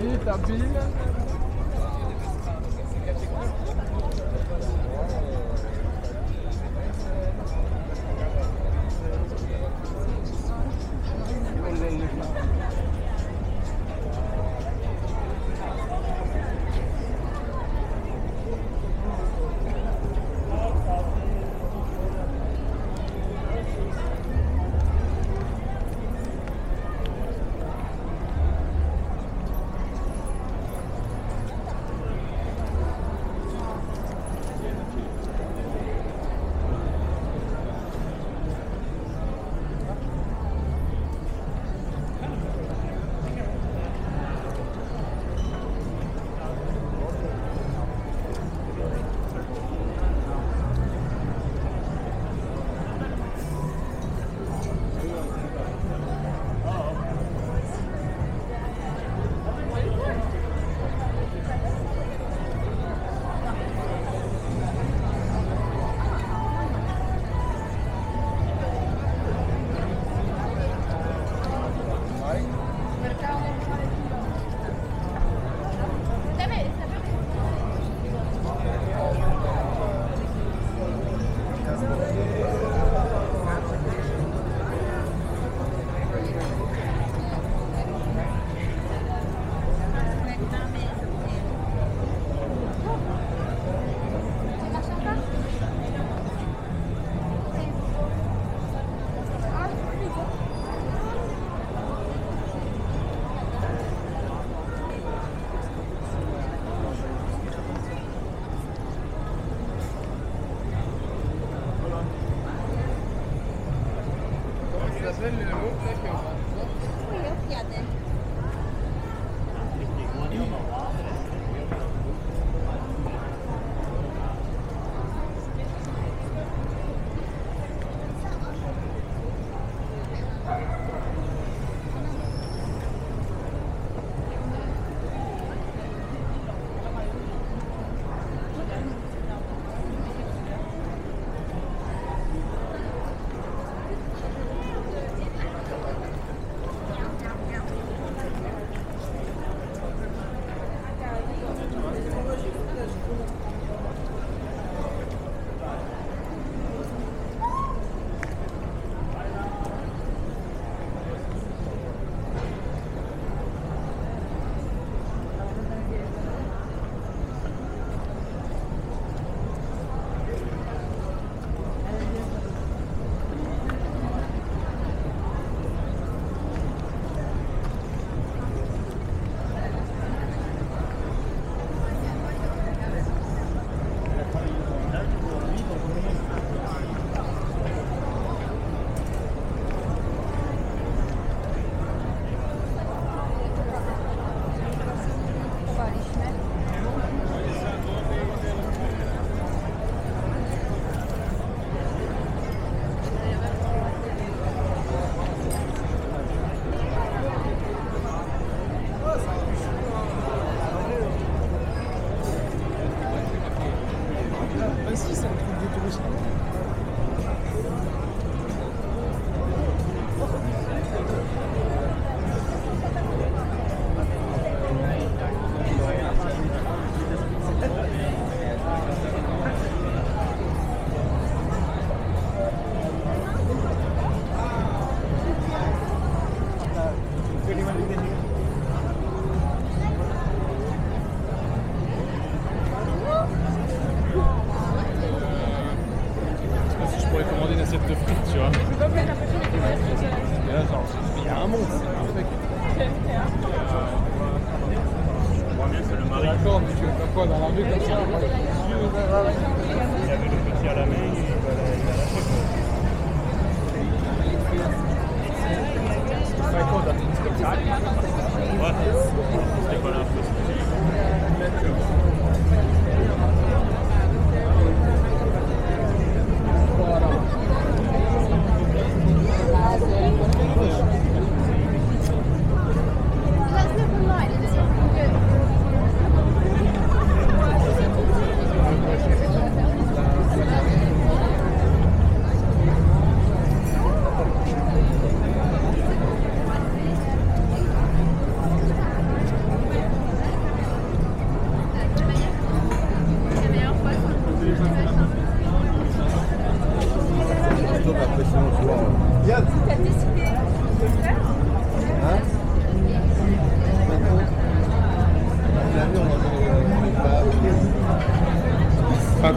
Vite, habile.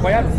incroyable.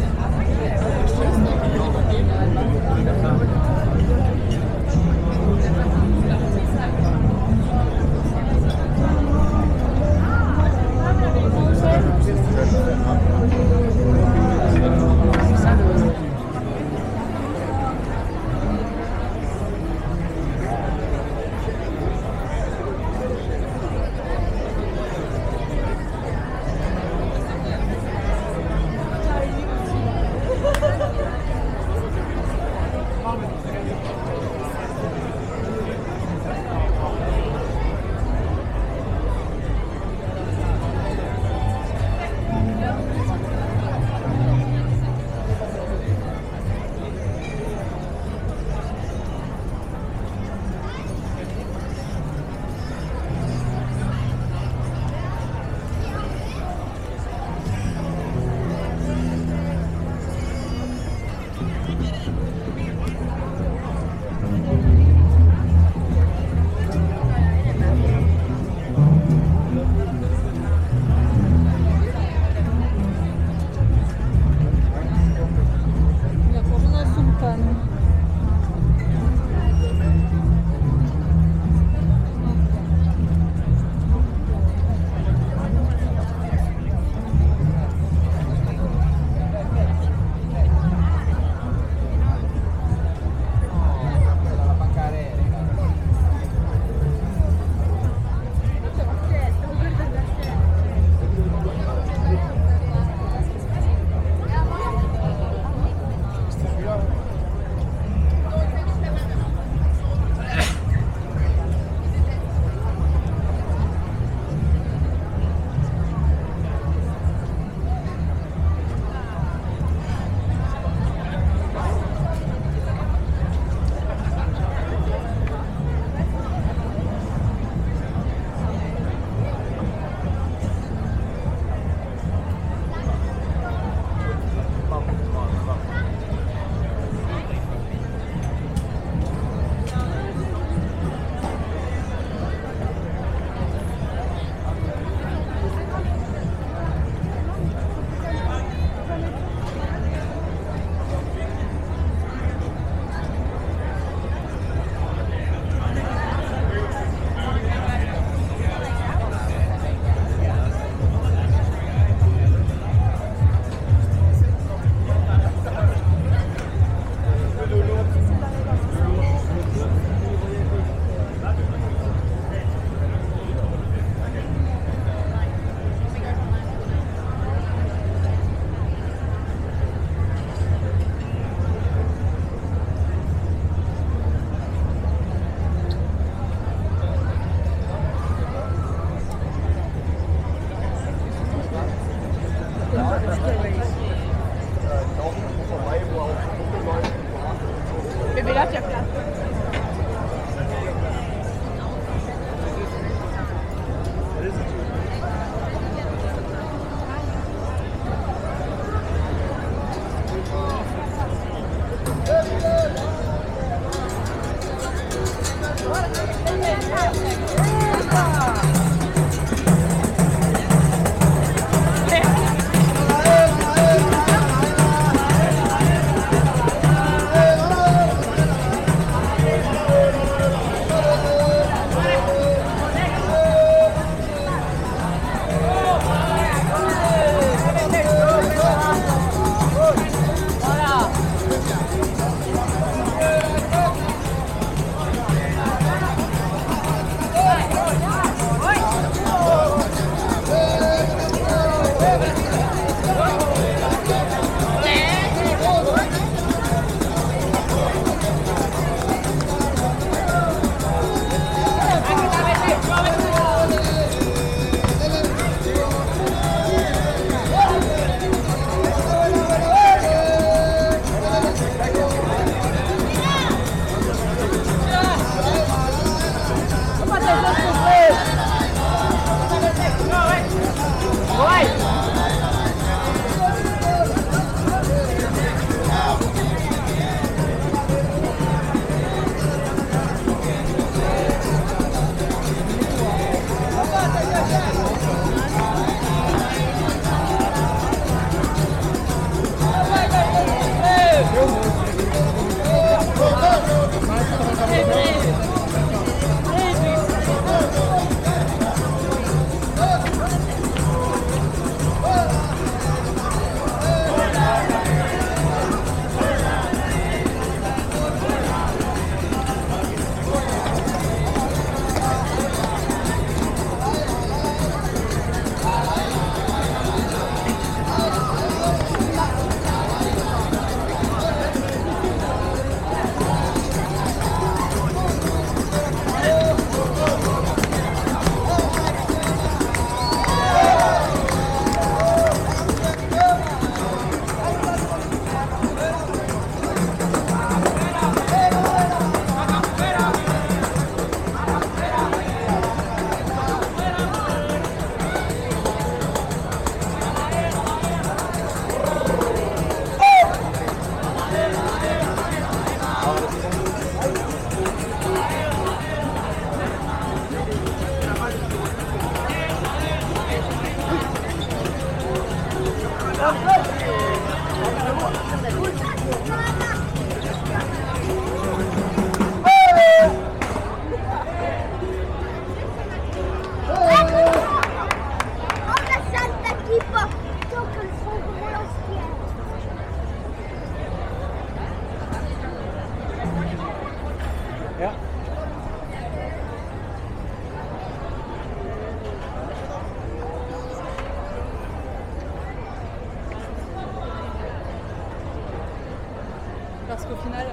Parce qu'au final...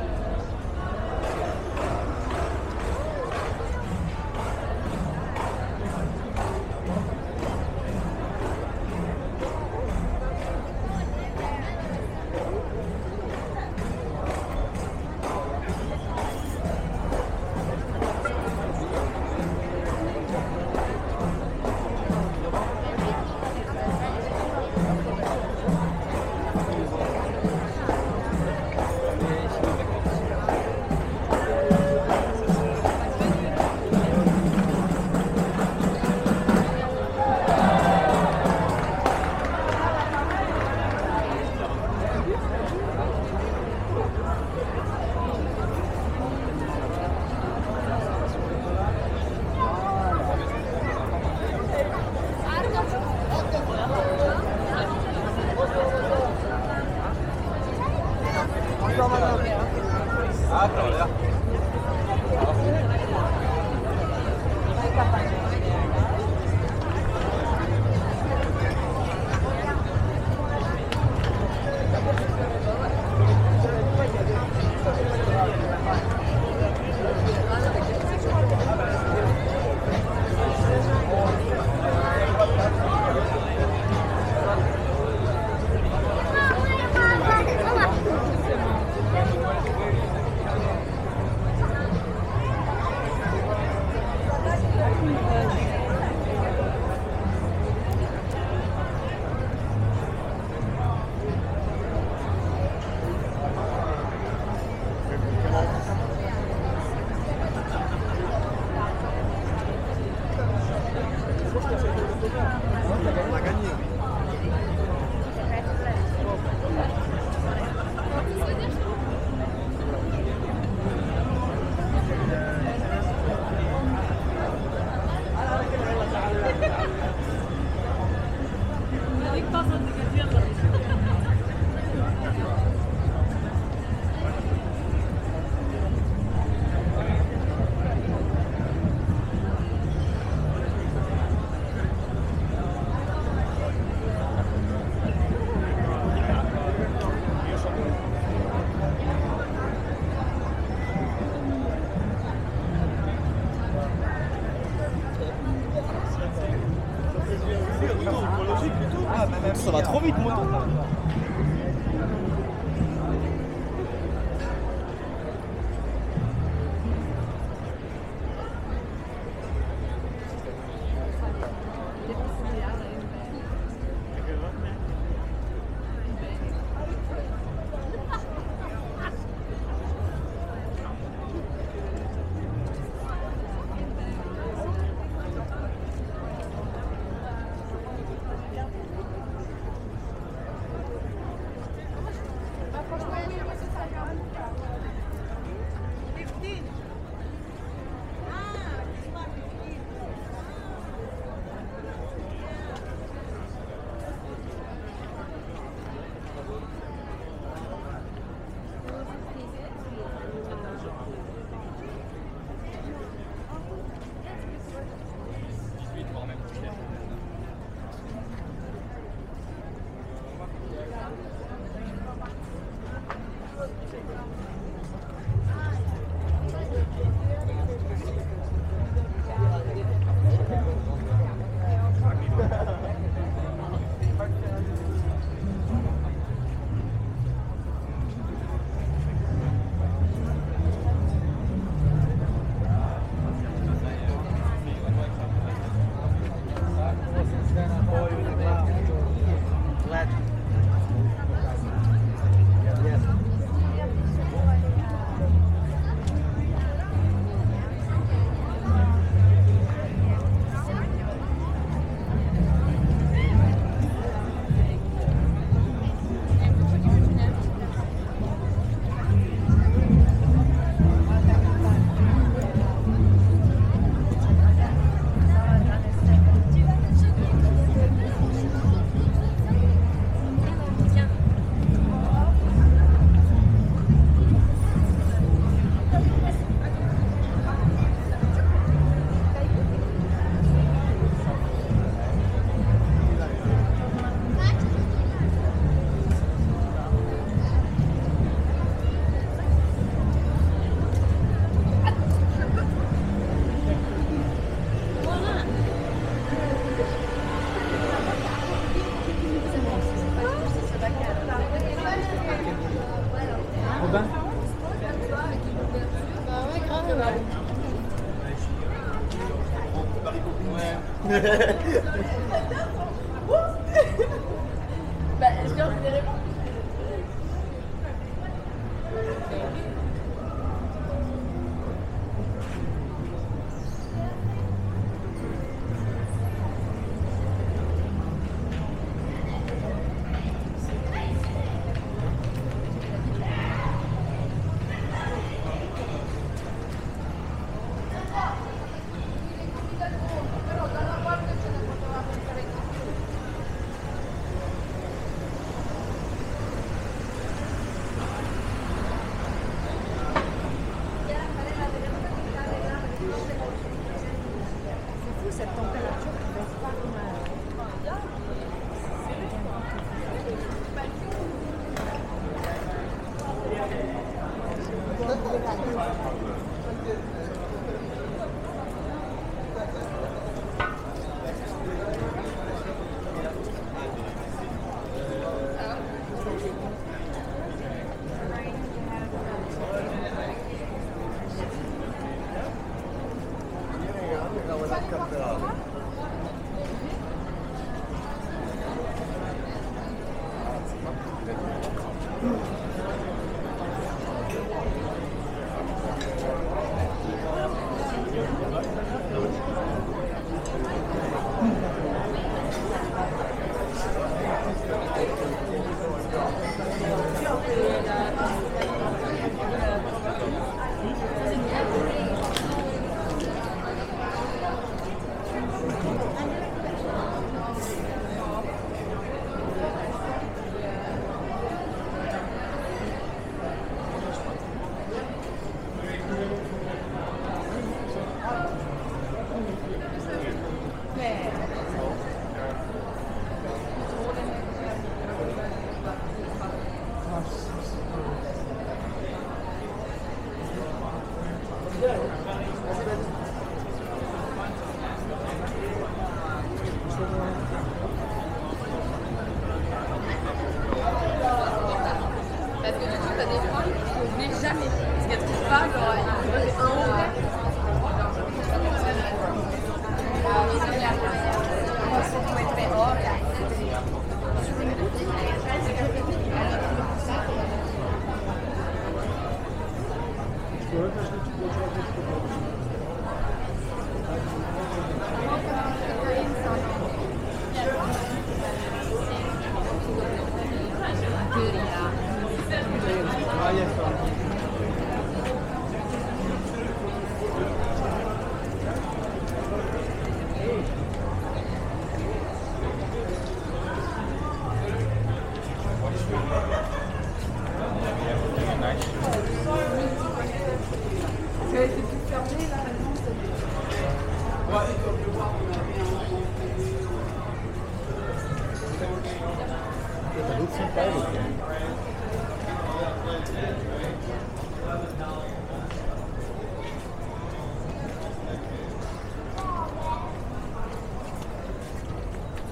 Ça va trop vite, moi.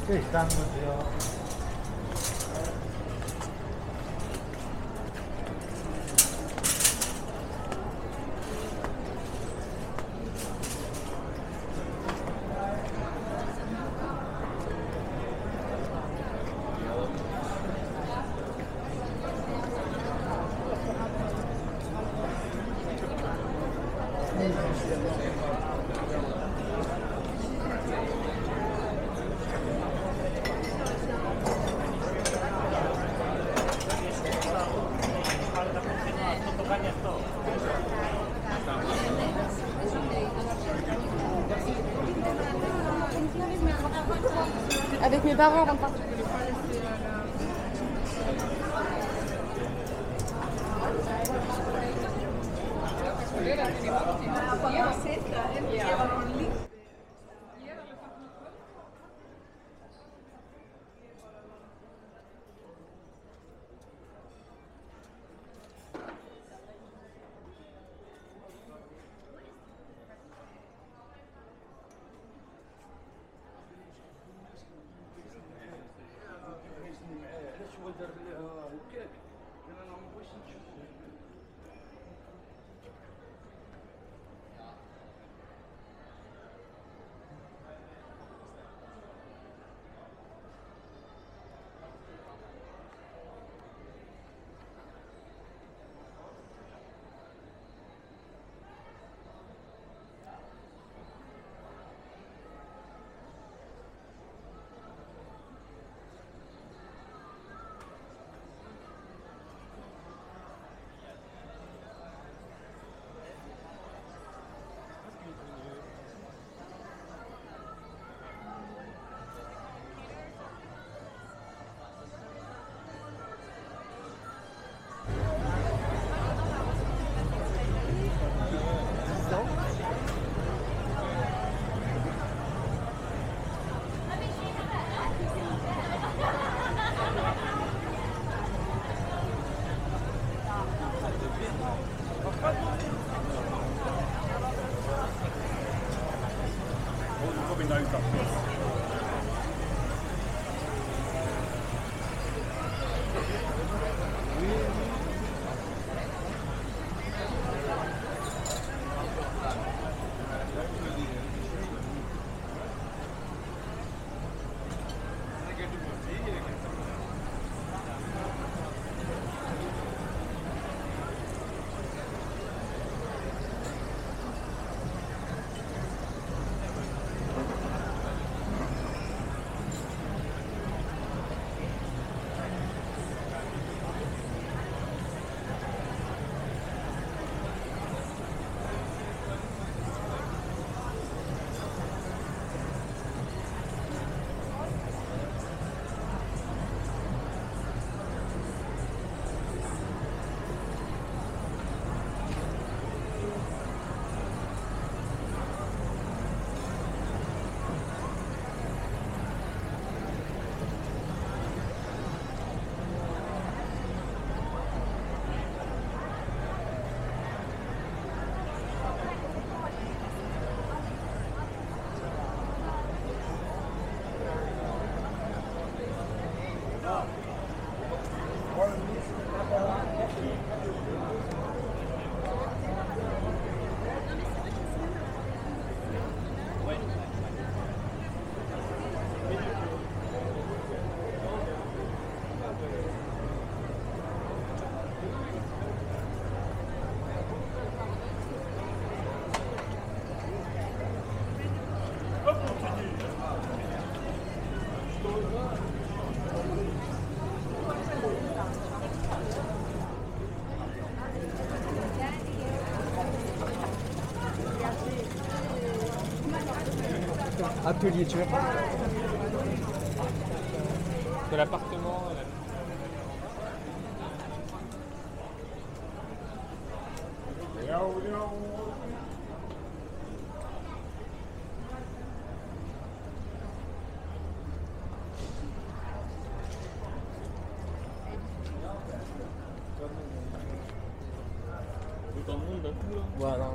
It's done with the avec mes parents avant de partir. Atelier, tu veux pas de l'appartement. Voilà.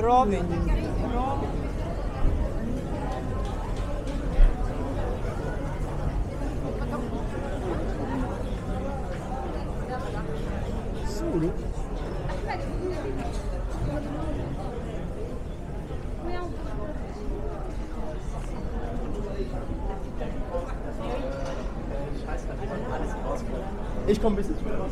Robin. Ich komme ein bisschen später raus.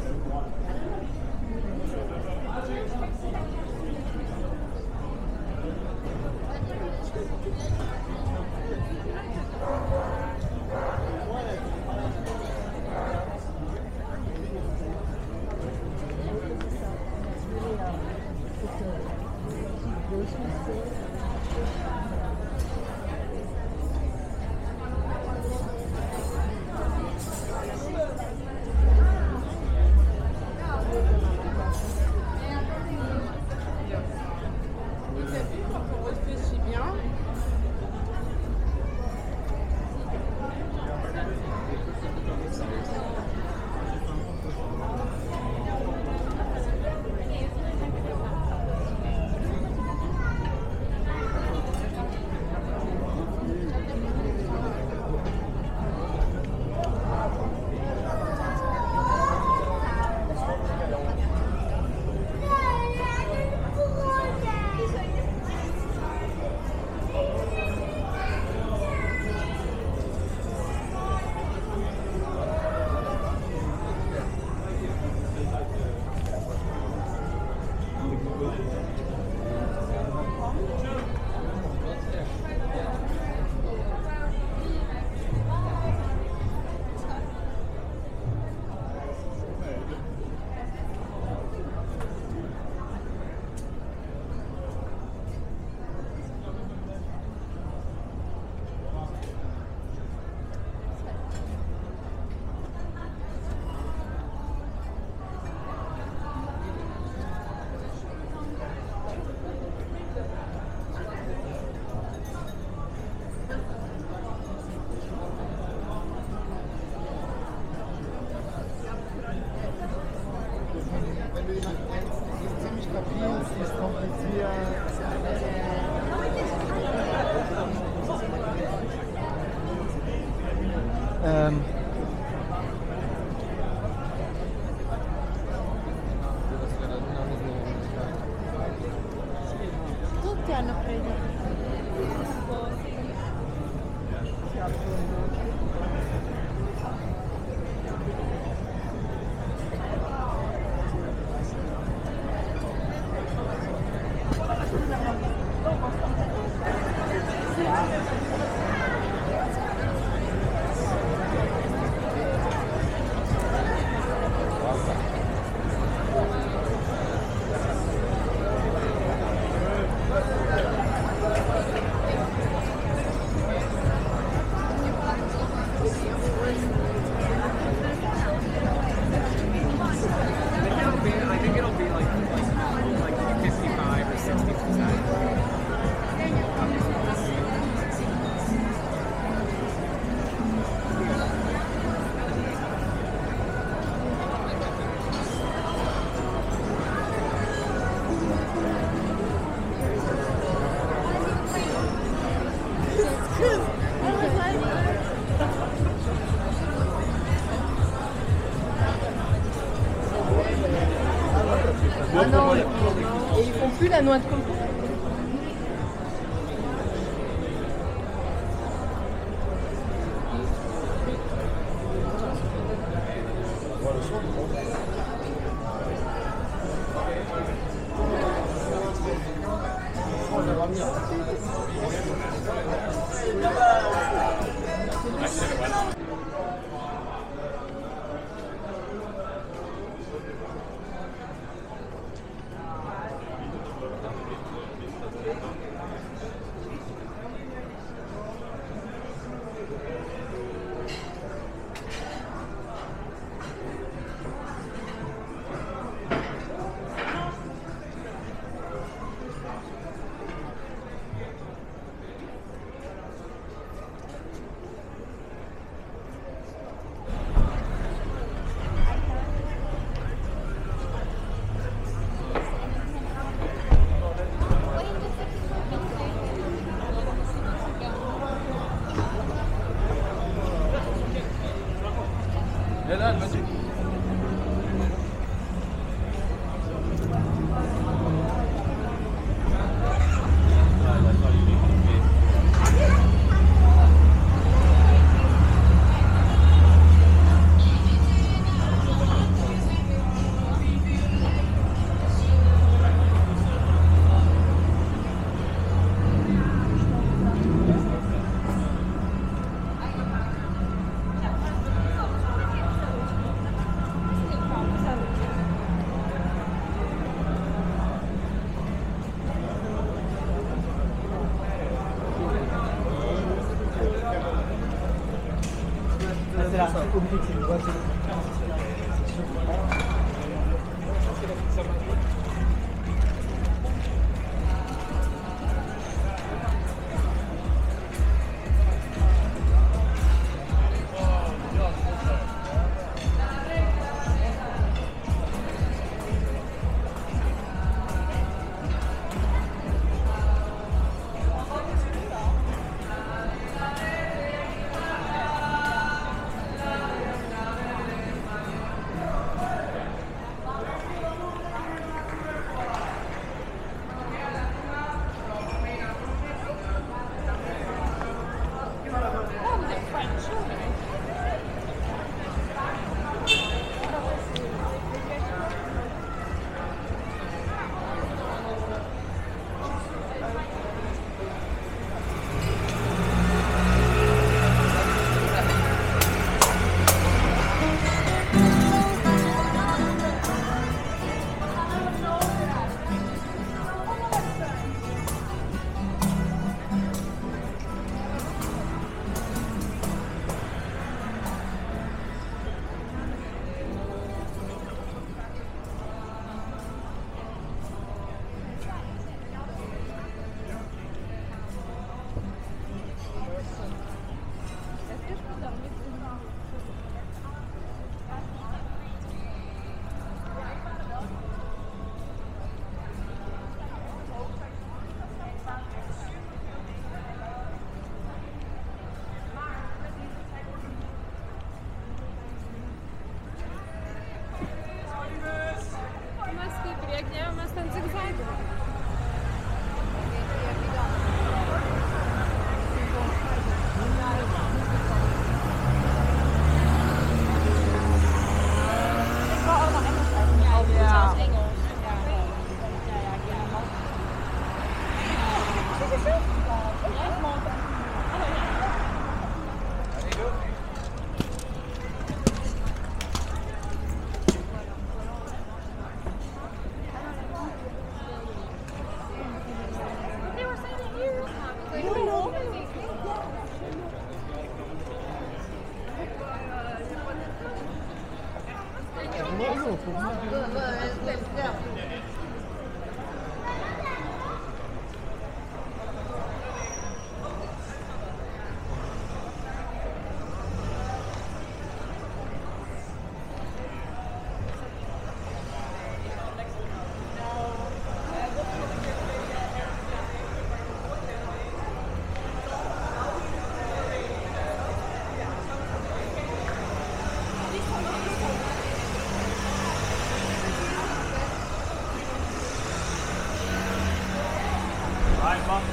La noix de coco. Allez, vas-y.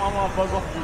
Mama bug off you.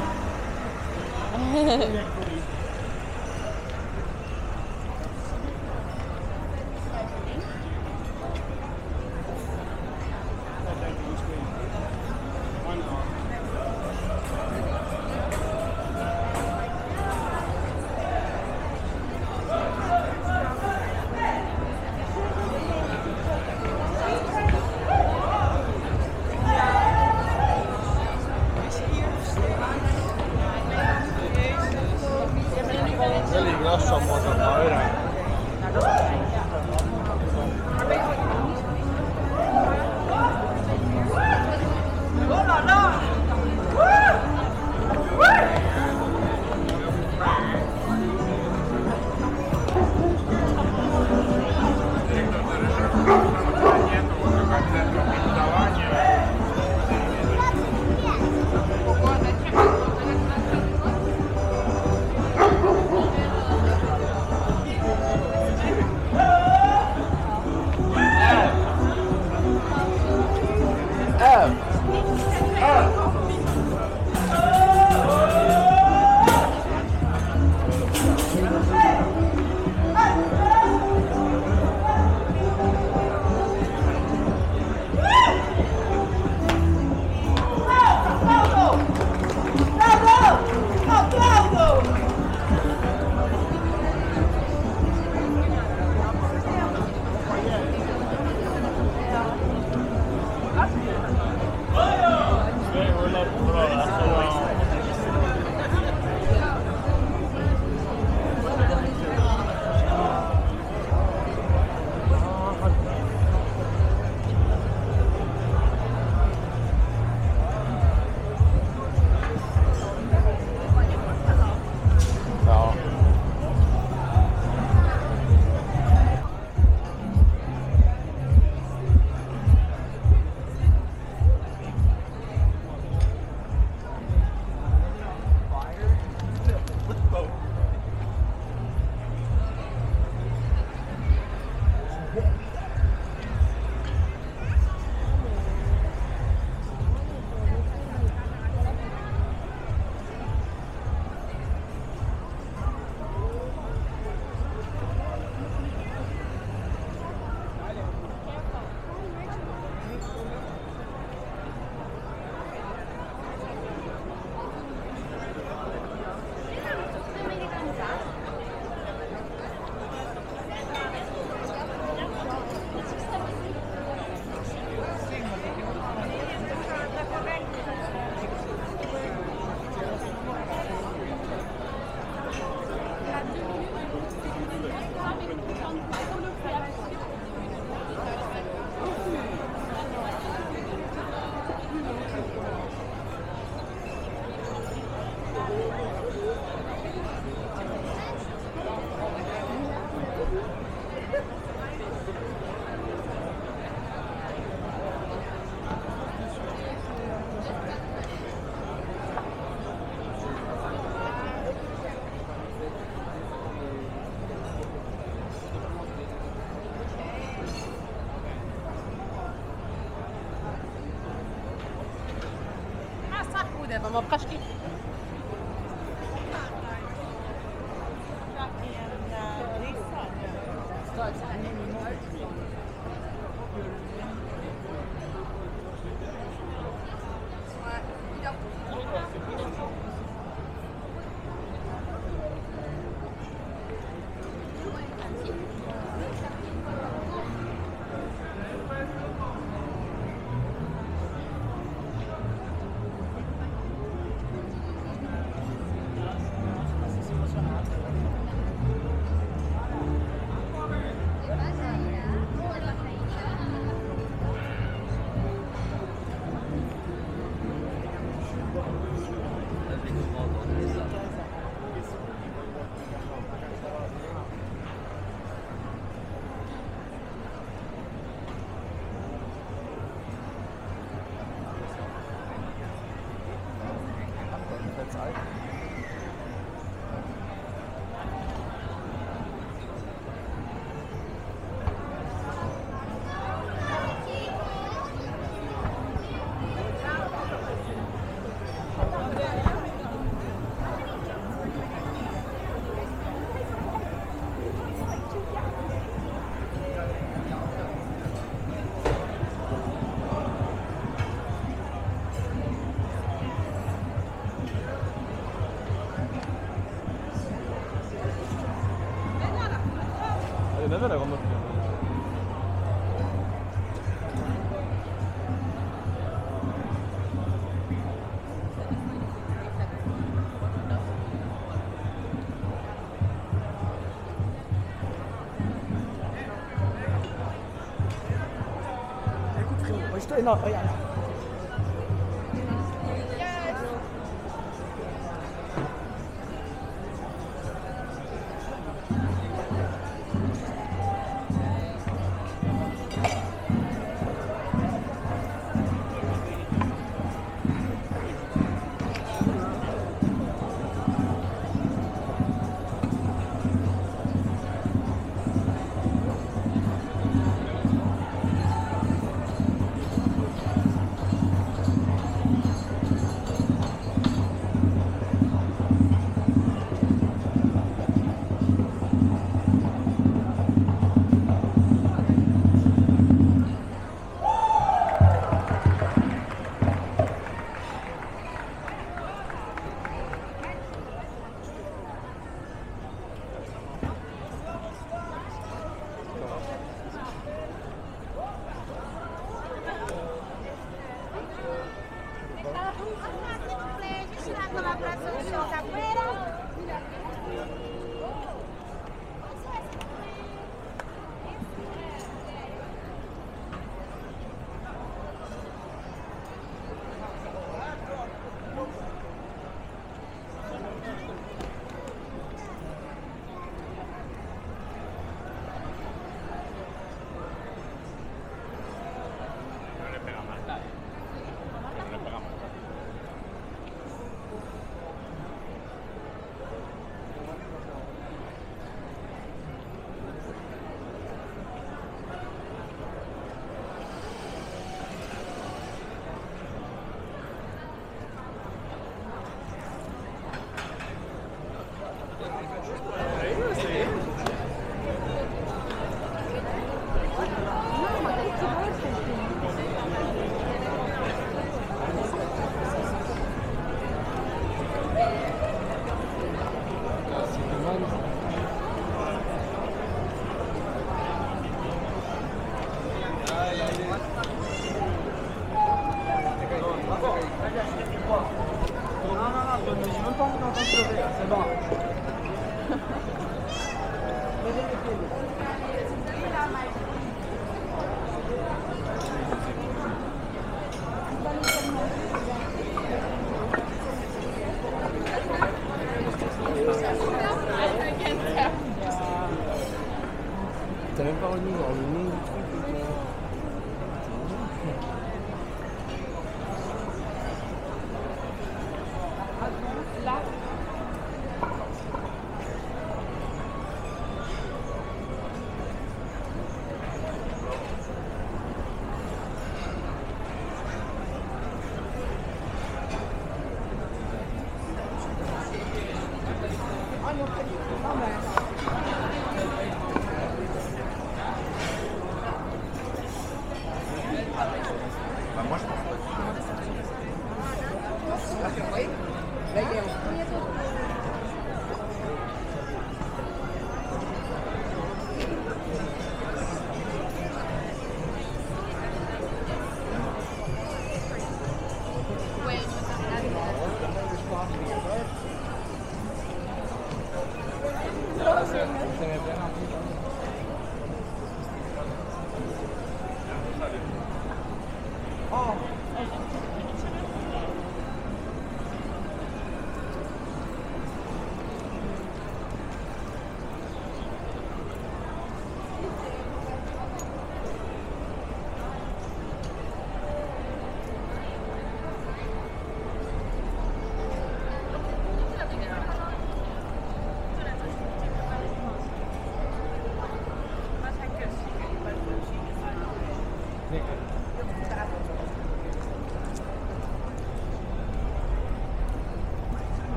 On va pratiquer. Ne var onda? Écoute frérot, moi je te non, regarde.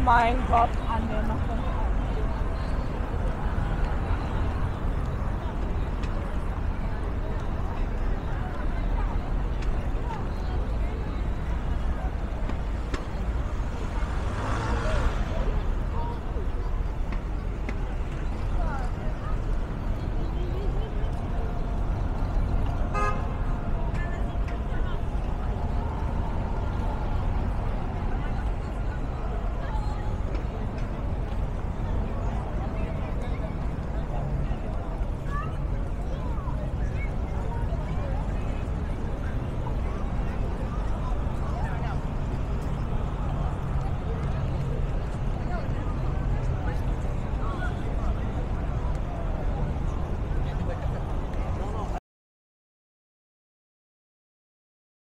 Oh mein Gott, Anne, mach das.